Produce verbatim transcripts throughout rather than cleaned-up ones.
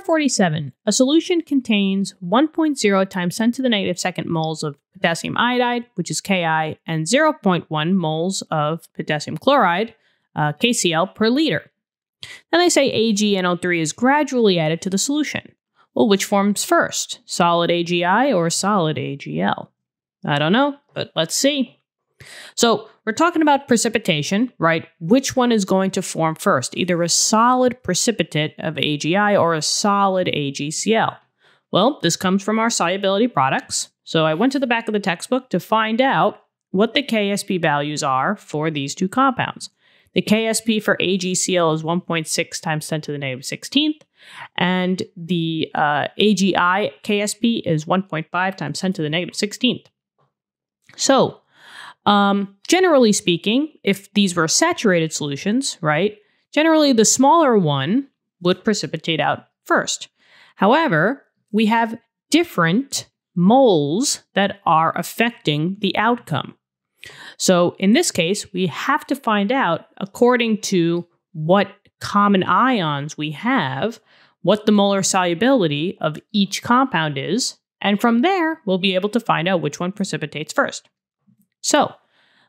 Number forty-seven, a solution contains one point zero times ten to the negative second moles of potassium iodide, which is K I, and zero point one moles of potassium chloride, uh, K C l, per liter. Then they say A g N O three is gradually added to the solution. Well, which forms first, solid A g I or solid A g L? I don't know, but let's see. So we're talking about precipitation, right? Which one is going to form first, either a solid precipitate of A g I or a solid A g C l? Well, this comes from our solubility products. So I went to the back of the textbook to find out what the K S P values are for these two compounds. The K S P for A g C l is one point six times ten to the negative sixteenth, and the uh, A g I K S P is one point five times ten to the negative sixteenth. So Um, generally speaking, if these were saturated solutions, right, generally the smaller one would precipitate out first. However, we have different moles that are affecting the outcome. So in this case, we have to find out, according to what common ions we have, what the molar solubility of each compound is, and from there, we'll be able to find out which one precipitates first. So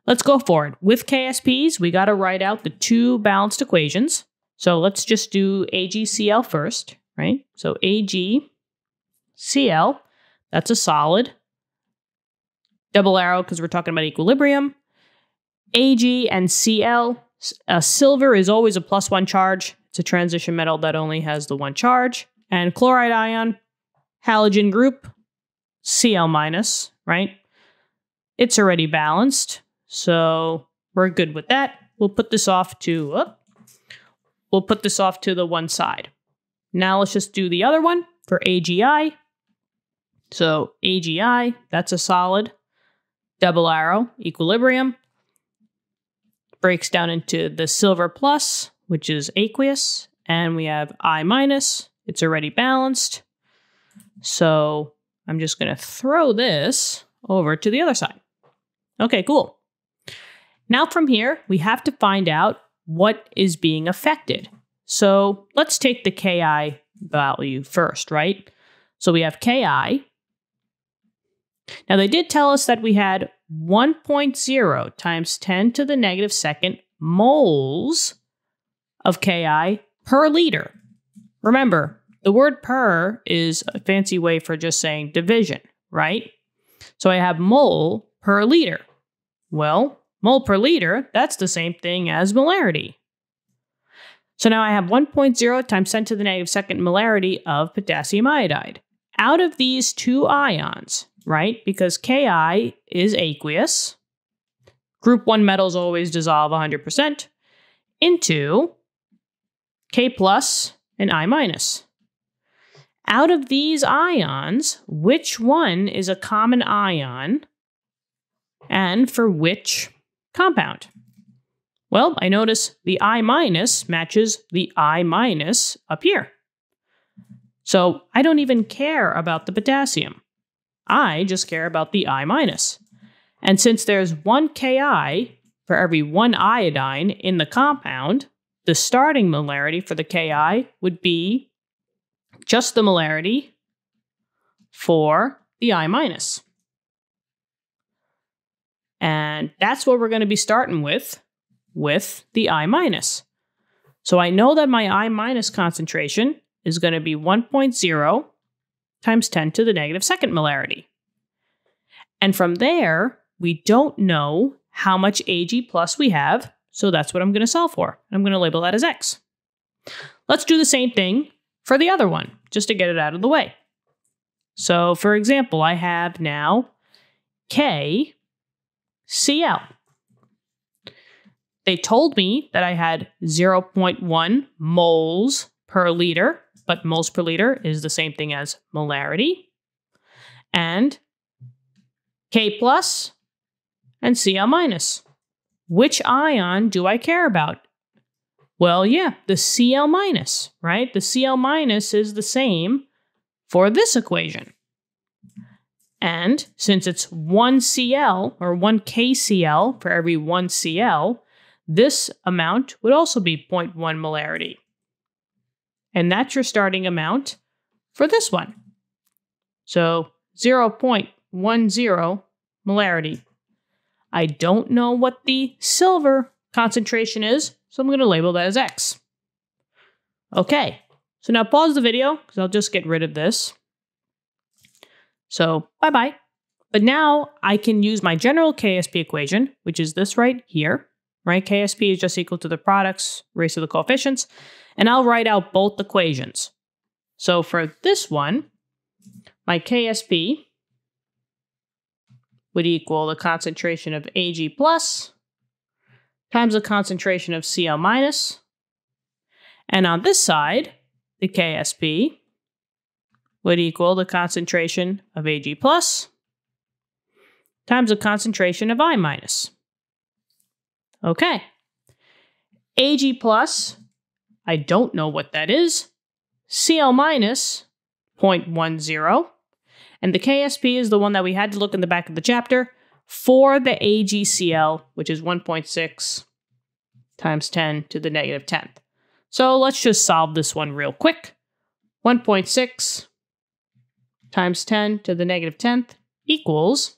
let's go forward. With K S Ps, we got to write out the two balanced equations. So let's just do A g C l first, right? So A g C l, that's a solid. Double arrow because we're talking about equilibrium. A g and C l, uh, silver is always a plus one charge. It's a transition metal that only has the one charge. And chloride ion, halogen group, C l minus, right? It's already balanced, so we're good with that. We'll put this off to oh, we'll put this off to the one side. Now let's just do the other one for A g I. So A g I, that's a solid. Double arrow, equilibrium. Breaks down into the silver plus, which is aqueous, and we have I minus. It's already balanced. So I'm just going to throw this over to the other side. Okay, cool. Now from here, we have to find out what is being affected. So let's take the K I value first, right? So we have K I. Now they did tell us that we had one point zero times ten to the negative second moles of K I per liter. Remember, the word per is a fancy way for just saying division, right? So I have mole per liter. Well, mole per liter, that's the same thing as molarity. So now I have one point zero times ten to the negative second molarity of potassium iodide. Out of these two ions, right, because K I is aqueous, group one metals always dissolve one hundred percent, into K plus and I minus. Out of these ions, which one is a common ion and for which compound? Well, I notice the I minus matches the I minus up here. So I don't even care about the potassium. I just care about the I minus. And since there's one K I for every one iodine in the compound, the starting molarity for the K I would be just the molarity for the I minus. And that's what we're going to be starting with, with the I minus. So I know that my I minus concentration is going to be one point zero times ten to the negative second molarity. And from there, we don't know how much A g plus we have, so that's what I'm going to solve for. I'm going to label that as X. Let's do the same thing for the other one, just to get it out of the way. So, for example, I have now K C l. They told me that I had zero point one moles per liter, but moles per liter is the same thing as molarity. And K plus and C l minus. Which ion do I care about? Well, yeah, the C l minus, right? The C l minus is the same for this equation. And since it's one C l or one K C l for every one C l, this amount would also be zero point one molarity. And that's your starting amount for this one. So zero point one zero molarity. I don't know what the silver concentration is, so I'm going to label that as X. Okay, so now pause the video, because I'll just get rid of this. So bye-bye. But now I can use my general K S P equation, which is this right here, right? K S P is just equal to the products raised to the coefficients, and I'll write out both equations. So for this one, my K S P would equal the concentration of A G plus times the concentration of C L minus. And on this side, the K S P would equal the concentration of A G plus times the concentration of I minus. Okay. A G plus, I don't know what that is. C L minus, zero point one zero. And the K S P is the one that we had to look in the back of the chapter for the AgCl, which is one point six times ten to the negative tenth. So let's just solve this one real quick. one point six times ten to the negative tenth equals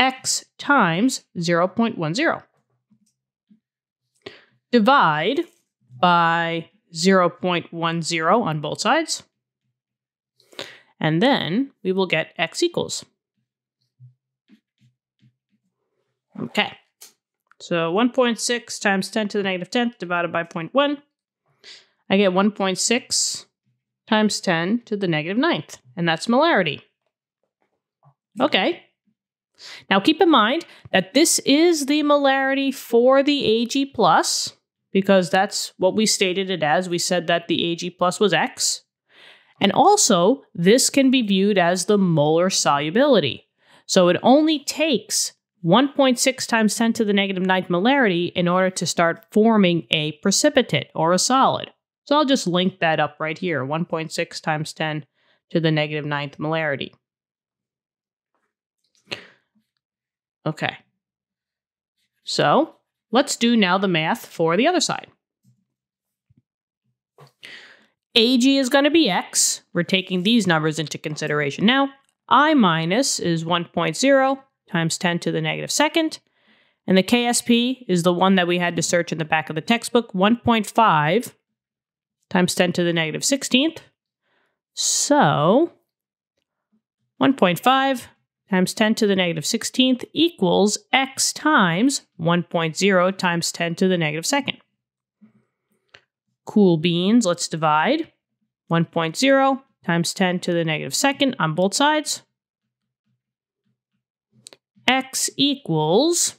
X times zero point one zero. Divide by zero point one zero on both sides. And then we will get X equals. Okay. So one point six times ten to the negative tenth divided by zero point one. I get one point six times ten to the negative ninth. And that's molarity. Okay. Now keep in mind that this is the molarity for the A G plus, because that's what we stated it as. We said that the A G plus was X. And also, this can be viewed as the molar solubility. So it only takes one point six times ten to the negative ninth molarity in order to start forming a precipitate or a solid. So I'll just link that up right here, one point six times ten to the negative ninth molarity. Okay. So let's do now the math for the other side. A G is going to be X. We're taking these numbers into consideration now. I minus is one point zero times ten to the negative second. And the K S P is the one that we had to search in the back of the textbook, one point five times ten to the negative sixteenth. So one point five times ten to the negative sixteenth equals X times one point zero times ten to the negative second. Cool beans, let's divide. one point zero times ten to the negative second on both sides. X equals,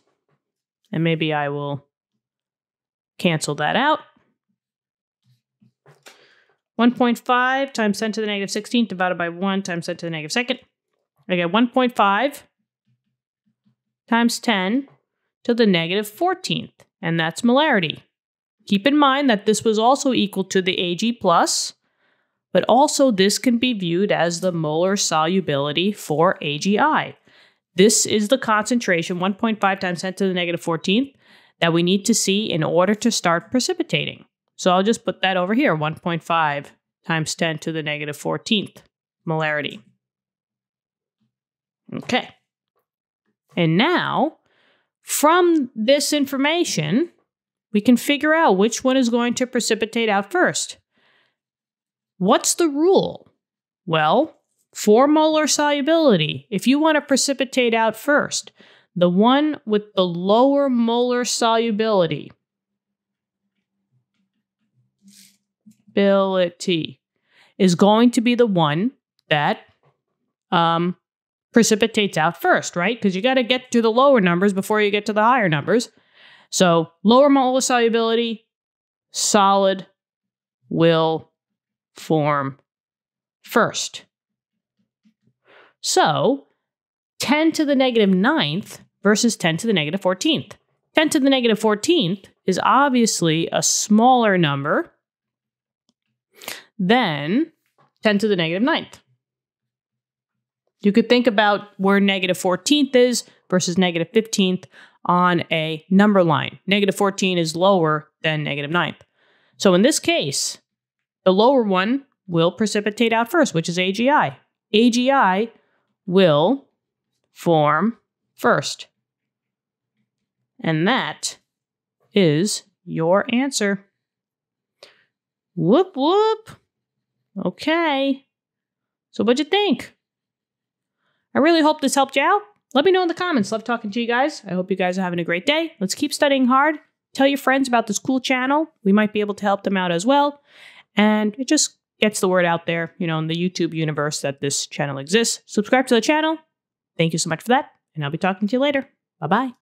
and maybe I will cancel that out. one point five times ten to the negative sixteenth divided by one times ten to the negative second. I get one point five times ten to the negative fourteenth, and that's molarity. Keep in mind that this was also equal to the A G plus, but also this can be viewed as the molar solubility for AgI. This is the concentration, one point five times ten to the negative fourteenth, that we need to see in order to start precipitating. So I'll just put that over here, one point five times ten to the negative fourteenth molarity. Okay. And now, from this information, we can figure out which one is going to precipitate out first. What's the rule? Well, for molar solubility, if you want to precipitate out first, the one with the lower molar solubility is going to be the one that um, precipitates out first, right? Because you got to get to the lower numbers before you get to the higher numbers. So lower molar solubility, solid will form first. So ten to the negative ninth versus ten to the negative fourteenth. ten to the negative fourteenth is obviously a smaller number than ten to the negative ninth. You could think about where negative fourteenth is versus negative fifteenth on a number line. Negative fourteen is lower than negative ninth. So in this case, the lower one will precipitate out first, which is AgI. AgI will form first. And that is your answer. Whoop, whoop. Okay. So what'd you think? I really hope this helped you out. Let me know in the comments. Love talking to you guys. I hope you guys are having a great day. Let's keep studying hard. Tell your friends about this cool channel. We might be able to help them out as well. And it just gets the word out there, you know, in the YouTube universe that this channel exists. Subscribe to the channel. Thank you so much for that. And I'll be talking to you later. Bye-bye.